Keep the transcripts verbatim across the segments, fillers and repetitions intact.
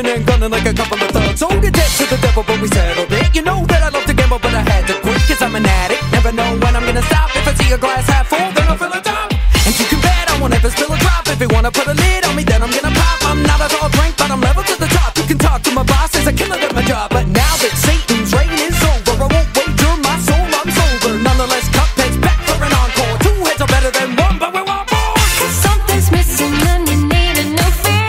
And gunning like a couple of thugs. Oh, get dead to the devil, but we settled it. You know that I love to gamble, but I had to quit, cause I'm an addict, never know when I'm gonna stop. If I see a glass half full, then I'll fill it up. And you can bet I won't ever spill a drop. If you wanna put a lid on me, then I'm gonna pop. I'm not a tall drink, but I'm level to the top. You can talk to my boss, as a killer at my job. But now that Satan's reign is over, I won't wager my soul, I'm sober. Nonetheless, Cuphead's back for an encore. Two heads are better than one, but we want more. Cause something's missing and you need a new feeling.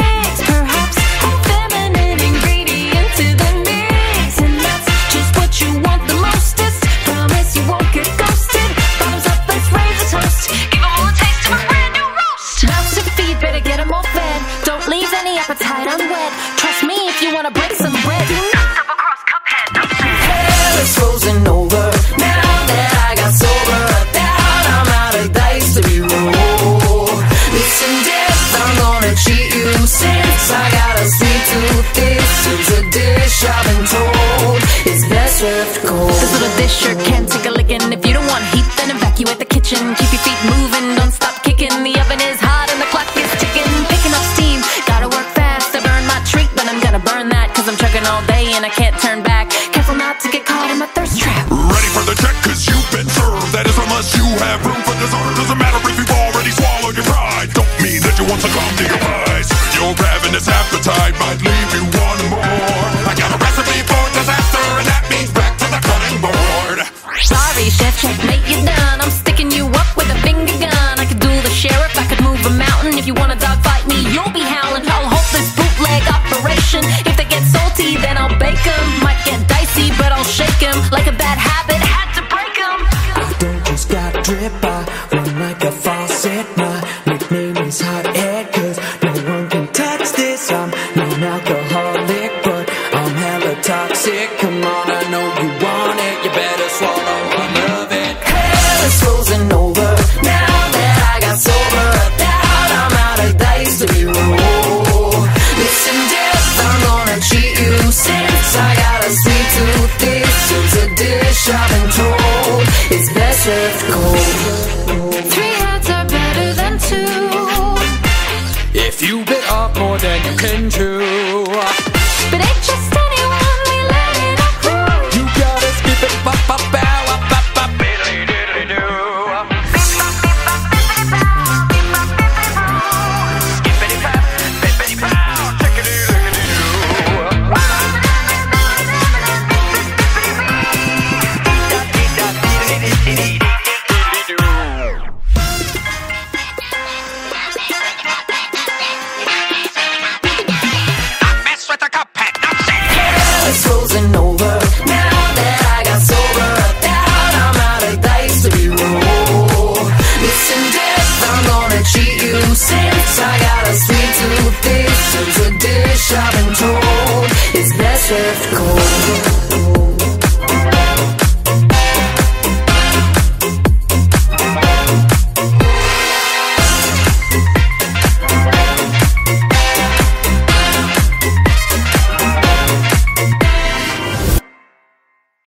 Trust me if you wanna break some bread. Do not double cross Cuphead. Hell is frozen over now that I got sober. I doubt I'm out of dice to roll. Listen, death, I'm gonna cheat you since I got a sweet tooth. This is a dish I've been told it's best with gold. This little dish sure can take a lickin'. If you don't want heat, then evacuate the kitchen. Keep your feet moving, don't stop kicking. The oven is hot and the clock is ticking. Picking up steam, gotta work fast. I burn my treat, but I'm gonna burn that, cause I'm chugging all day and I can't turn back. Careful not to get caught in my thirst trap. Ready for the check, cause you've been served. That is unless you have room for dessert. Doesn't matter if you've already swallowed your pride. Don't mean that you want to come to your eyes. Your ravenous appetite might leave you one more. I got a recipe for disaster, and that means back to the cutting board. Sorry, chef, checkmate, you're done. I'm sticking you up with a finger gun. I could duel the sheriff, I could move a mountain. If you wanna dogfight me, you'll be howling. I'll hold this bootleg operation. If they get salty, then I'll bake them. Might get dicey, but I'll shake them. Like a bad habit, had to break them. I don't just got drip, I run like a faucet. My nickname is Hot Ed, cause no one can touch this. I'm non-alcoholic, but I'm hella toxic. Come on, I know you want it, you better swallow one of it. Hell is frozen over now that I got sober. I doubt I'm out of dice to be rolled. Listen, death, I'm gonna cheat you since I got a sweet tooth. This is a dish I've been told it's best with gold. Three heads are better than two. If you bit off more than you can chew, but ain't just anyone we let it up through. You gotta skip it, bop, bop, bow, bop, bop, bop, biddly, diddly, doo. It's best with gold.